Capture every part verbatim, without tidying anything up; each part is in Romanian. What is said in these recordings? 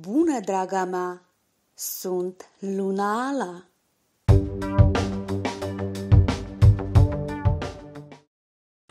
Bună, draga mea! Sunt Luna Ala!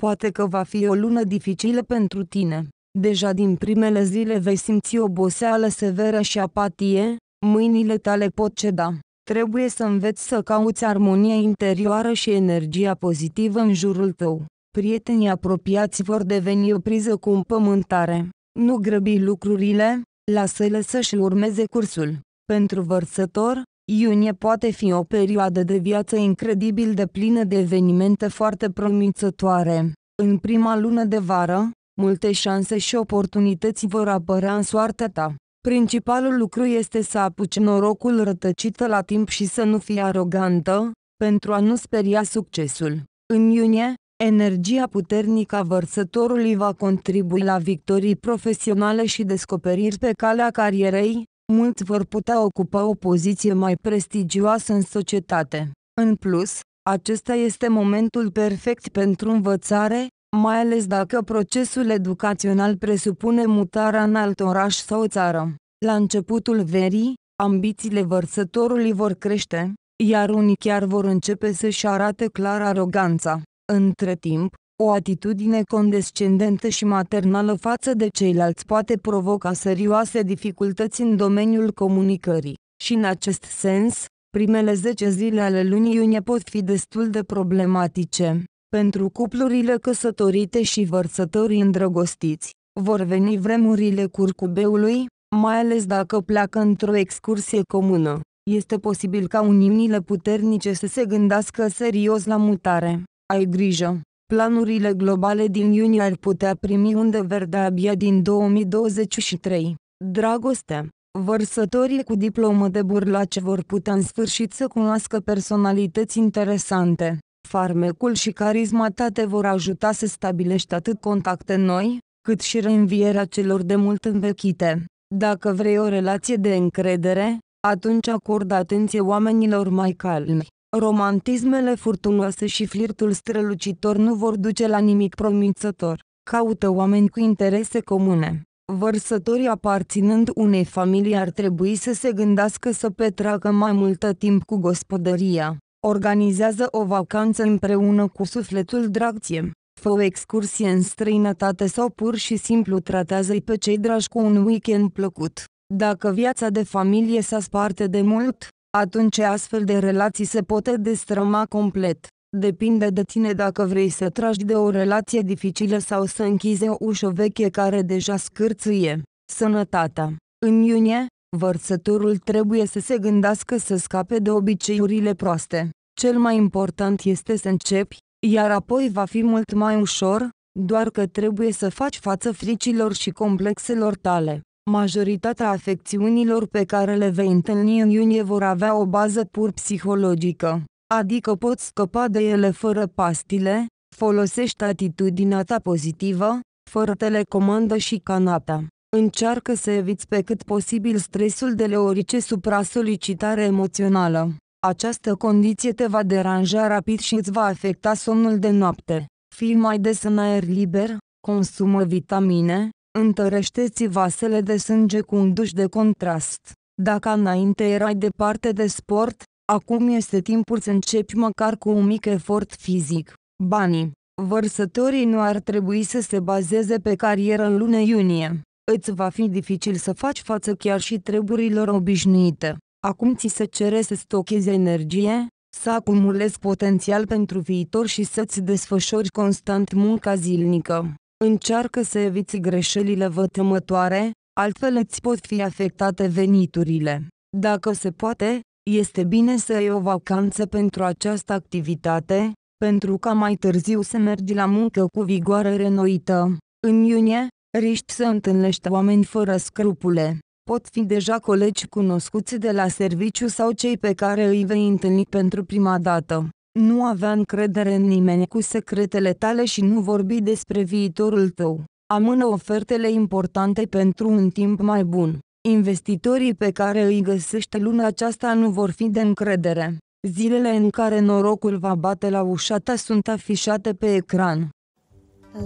Poate că va fi o lună dificilă pentru tine. Deja din primele zile vei simți oboseală severă și apatie, mâinile tale pot ceda. Trebuie să înveți să cauți armonia interioară și energia pozitivă în jurul tău. Prietenii apropiați vor deveni o priză cu împământare. Nu grăbi lucrurile, lasă-le să-și urmeze cursul. Pentru Vărsător, iunie poate fi o perioadă de viață incredibil de plină de evenimente foarte promițătoare. În prima lună de vară, multe șanse și oportunități vor apărea în soarta ta. Principalul lucru este să apuci norocul rătăcită la timp și să nu fii arogantă, pentru a nu speria succesul. În iunie, energia puternică a Vărsătorului va contribui la victorii profesionale și descoperiri pe calea carierei. Mulți vor putea ocupa o poziție mai prestigioasă în societate. În plus, acesta este momentul perfect pentru învățare, mai ales dacă procesul educațional presupune mutarea în alt oraș sau țară. La începutul verii, ambițiile Vărsătorului vor crește, iar unii chiar vor începe să-și arate clar aroganța. Între timp, o atitudine condescendentă și maternală față de ceilalți poate provoca serioase dificultăți în domeniul comunicării. Și în acest sens, primele zece zile ale lunii iunie pot fi destul de problematice. Pentru cuplurile căsătorite și vărsătorii îndrăgostiți, vor veni vremurile curcubeului, mai ales dacă pleacă într-o excursie comună. Este posibil ca uniunile puternice să se gândească serios la mutare. Ai grijă! Planurile globale din iunie ar putea primi undă verde abia din două mii douăzeci și trei. Dragoste. Vărsătorii cu diplomă de burlace vor putea în sfârșit să cunoască personalități interesante. Farmecul și carisma ta te vor ajuta să stabilești atât contacte noi, cât și reînvierea celor de mult învechite. Dacă vrei o relație de încredere, atunci acordă atenție oamenilor mai calmi. Romantismele furtunoase și flirtul strălucitor nu vor duce la nimic promițător. Caută oameni cu interese comune. Vărsătorii aparținând unei familii ar trebui să se gândească să petreacă mai multă timp cu gospodăria. Organizează o vacanță împreună cu sufletul drag ție. Fă o excursie în străinătate sau pur și simplu tratează-i pe cei dragi cu un weekend plăcut. Dacă viața de familie s-a sparte de mult, atunci astfel de relații se pot destrăma complet. Depinde de tine dacă vrei să tragi de o relație dificilă sau să închizi o ușă veche care deja scârțâie. Sănătatea. În iunie, Vărsătorul trebuie să se gândească să scape de obiceiurile proaste. Cel mai important este să începi, iar apoi va fi mult mai ușor, doar că trebuie să faci față fricilor și complexelor tale. Majoritatea afecțiunilor pe care le vei întâlni în iunie vor avea o bază pur psihologică, adică poți scăpa de ele fără pastile, folosești atitudinea ta pozitivă, fără telecomandă și canapea. Încearcă să eviți pe cât posibil stresul de leorice supra-solicitare emoțională. Această condiție te va deranja rapid și îți va afecta somnul de noapte. Fii mai des în aer liber, consumă vitamine, întărește-ți vasele de sânge cu un duș de contrast. Dacă înainte erai departe de sport, acum este timpul să începi măcar cu un mic efort fizic. Banii. Vărsătorii nu ar trebui să se bazeze pe carieră în luna iunie. Îți va fi dificil să faci față chiar și treburilor obișnuite. Acum ți se cere să stochezi energie, să acumulezi potențial pentru viitor și să-ți desfășori constant munca zilnică. Încearcă să eviți greșelile vătămătoare, altfel îți pot fi afectate veniturile. Dacă se poate, este bine să ai o vacanță pentru această activitate, pentru ca mai târziu să mergi la muncă cu vigoare renoită. În iunie, riști să întâlnești oameni fără scrupule. Pot fi deja colegi cunoscuți de la serviciu sau cei pe care îi vei întâlni pentru prima dată. Nu avea încredere în nimeni cu secretele tale și nu vorbi despre viitorul tău. Amână ofertele importante pentru un timp mai bun. Investitorii pe care îi găsești luna aceasta nu vor fi de încredere. Zilele în care norocul va bate la ușa ta sunt afișate pe ecran.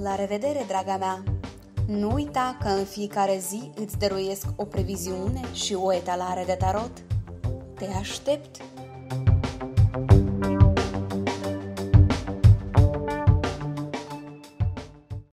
La revedere, draga mea! Nu uita că în fiecare zi îți dăruiesc o previziune și o etalare de tarot. Te aștept!